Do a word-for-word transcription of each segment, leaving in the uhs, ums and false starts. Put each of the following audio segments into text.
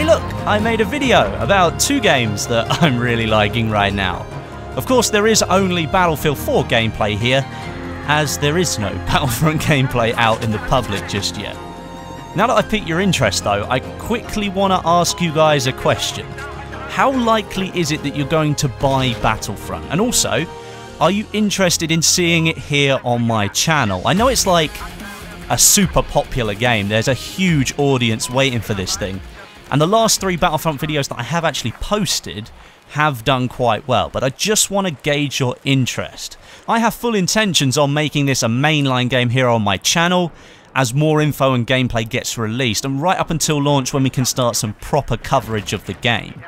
Hey look, I made a video about two games that I'm really liking right now. Of course, there is only Battlefield four gameplay here, as there is no Battlefront gameplay out in the public just yet. Now that I've piqued your interest though, I quickly want to ask you guys a question. How likely is it that you're going to buy Battlefront? And also, are you interested in seeing it here on my channel? I know it's like a super popular game. There's a huge audience waiting for this thing. And the last three Battlefront videos that I have actually posted have done quite well, but I just want to gauge your interest. I have full intentions on making this a mainline game here on my channel as more info and gameplay gets released, and right up until launch when we can start some proper coverage of the game.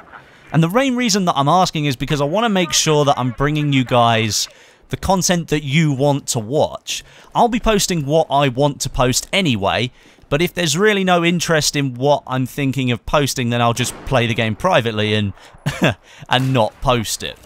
And the main reason that I'm asking is because I want to make sure that I'm bringing you guys the content that you want to watch. I'll be posting what I want to post anyway, but if there's really no interest in what I'm thinking of posting, then I'll just play the game privately and and not post it.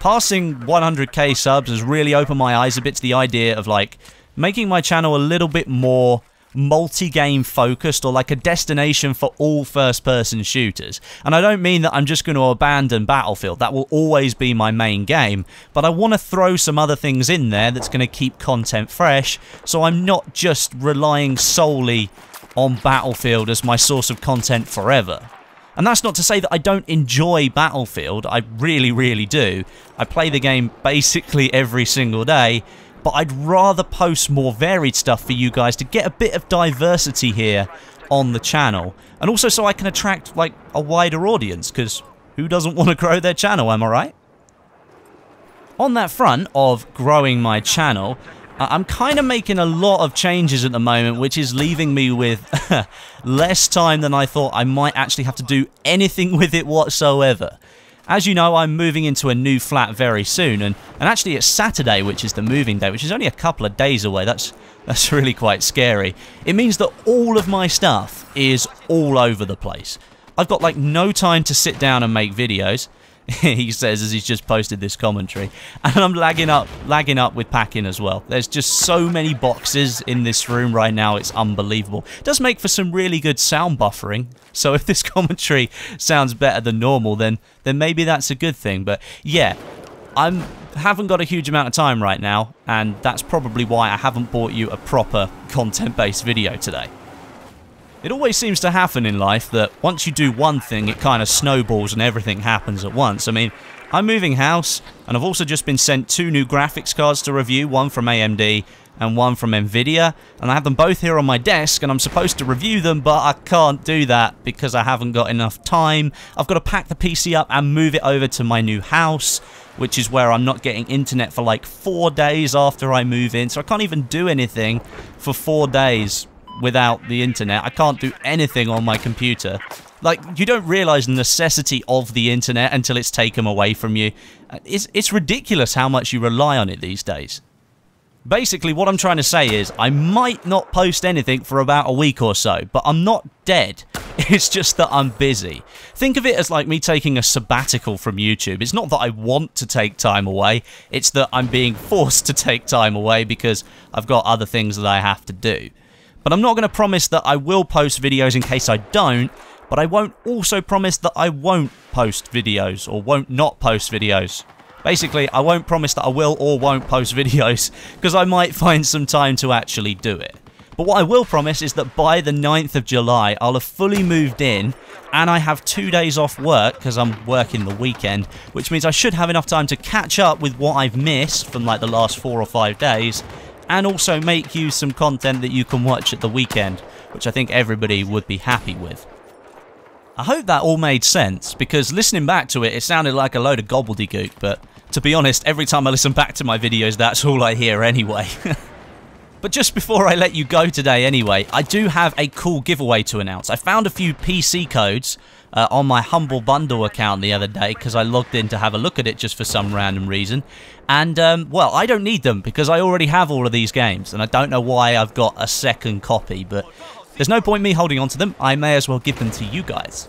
Passing one hundred K subs has really opened my eyes a bit to the idea of like making my channel a little bit more multi-game focused, or like a destination for all first-person shooters. And I don't mean that I'm just going to abandon Battlefield. That will always be my main game, but I want to throw some other things in there that's going to keep content fresh, so I'm not just relying solely on Battlefield as my source of content forever. And that's not to say that I don't enjoy Battlefield. I really, really do. I play the game basically every single day, but I'd rather post more varied stuff for you guys to get a bit of diversity here on the channel. And also so I can attract like a wider audience, because who doesn't want to grow their channel, am I right? On that front of growing my channel, I'm kind of making a lot of changes at the moment, which is leaving me with less time than I thought I might actually have to do anything with it whatsoever. As you know, I'm moving into a new flat very soon, and, and actually it's Saturday, which is the moving day, which is only a couple of days away. That's, that's really quite scary. It means that all of my stuff is all over the place. I've got like no time to sit down and make videos, he says as he's just posted this commentary, and I'm lagging up, lagging up with packing as well. There's just so many boxes in this room right now, it's unbelievable. It does make for some really good sound buffering, so if this commentary sounds better than normal, then, then maybe that's a good thing. But yeah, I haven't got a huge amount of time right now, and that's probably why I haven't bought you a proper content-based video today. It always seems to happen in life that once you do one thing, it kind of snowballs and everything happens at once. I mean, I'm moving house, and I've also just been sent two new graphics cards to review, one from A M D and one from Nvidia, and I have them both here on my desk, and I'm supposed to review them, but I can't do that because I haven't got enough time. I've got to pack the P C up and move it over to my new house, which is where I'm not getting internet for like four days after I move in, so I can't even do anything for four days. Without the internet, I can't do anything on my computer. Like, you don't realize the necessity of the internet until it's taken away from you. It's, it's ridiculous how much you rely on it these days. Basically, what I'm trying to say is, I might not post anything for about a week or so, but I'm not dead. It's just that I'm busy. Think of it as like me taking a sabbatical from YouTube. It's not that I want to take time away, it's that I'm being forced to take time away because I've got other things that I have to do. But I'm not going to promise that I will post videos in case I don't, but I won't also promise that I won't post videos or won't not post videos. Basically, I won't promise that I will or won't post videos because I might find some time to actually do it. But what I will promise is that by the ninth of July, I'll have fully moved in and I have two days off work because I'm working the weekend, which means I should have enough time to catch up with what I've missed from like the last four or five days. And also make you some content that you can watch at the weekend, which I think everybody would be happy with. I hope that all made sense, because listening back to it, it sounded like a load of gobbledygook, but to be honest, every time I listen back to my videos, that's all I hear anyway. But just before I let you go today anyway, I do have a cool giveaway to announce. I found a few P C codes uh, on my Humble Bundle account the other day because I logged in to have a look at it just for some random reason. And, um, well, I don't need them because I already have all of these games and I don't know why I've got a second copy, but there's no point in me holding on to them. I may as well give them to you guys.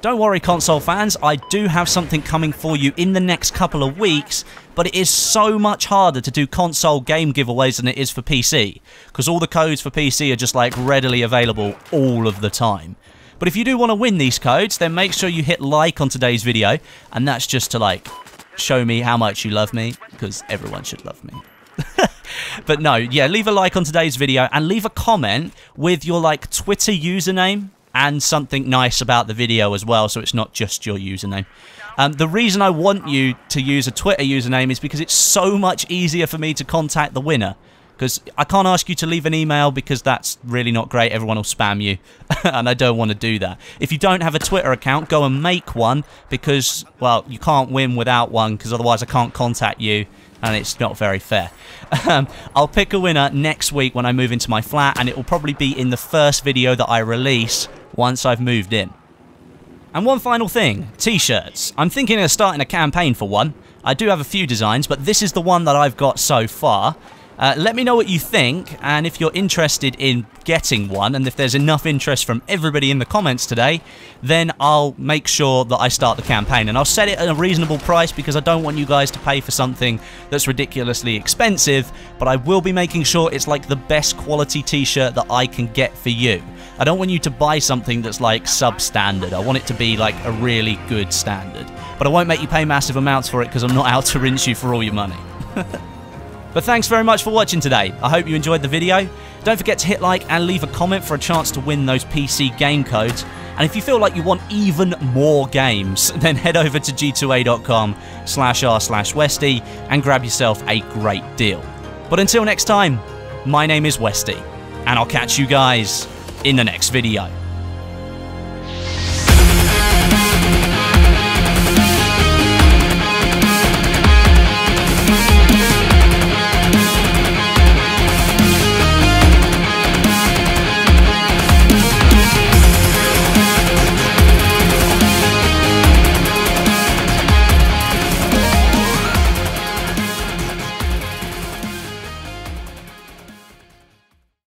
Don't worry, console fans, I do have something coming for you in the next couple of weeks, but it is so much harder to do console game giveaways than it is for P C, because all the codes for P C are just like readily available all of the time. But if you do want to win these codes, then make sure you hit like on today's video. And that's just to, like, show me how much you love me, because everyone should love me. But no, yeah, leave a like on today's video and leave a comment with your, like, Twitter username and something nice about the video as well, so it's not just your username. Um, the reason I want you to use a Twitter username is because it's so much easier for me to contact the winner. Because I can't ask you to leave an email because that's really not great. Everyone will spam you, and I don't want to do that. If you don't have a Twitter account, go and make one because, well, you can't win without one because otherwise I can't contact you, and it's not very fair. Um, I'll pick a winner next week when I move into my flat, and it will probably be in the first video that I release once I've moved in. And one final thing, t-shirts. I'm thinking of starting a campaign for one. I do have a few designs, but this is the one that I've got so far. Uh, let me know what you think, and if you're interested in getting one, and if there's enough interest from everybody in the comments today, then I'll make sure that I start the campaign. And I'll set it at a reasonable price because I don't want you guys to pay for something that's ridiculously expensive, but I will be making sure it's like the best quality t-shirt that I can get for you. I don't want you to buy something that's like substandard. I want it to be like a really good standard. But I won't make you pay massive amounts for it because I'm not out to rinse you for all your money. But thanks very much for watching today. I hope you enjoyed the video. Don't forget to hit like and leave a comment for a chance to win those P C game codes. And if you feel like you want even more games, then head over to g two a dot com slash r slash Westy and grab yourself a great deal. But until next time, my name is Westy, and I'll catch you guys in the next video.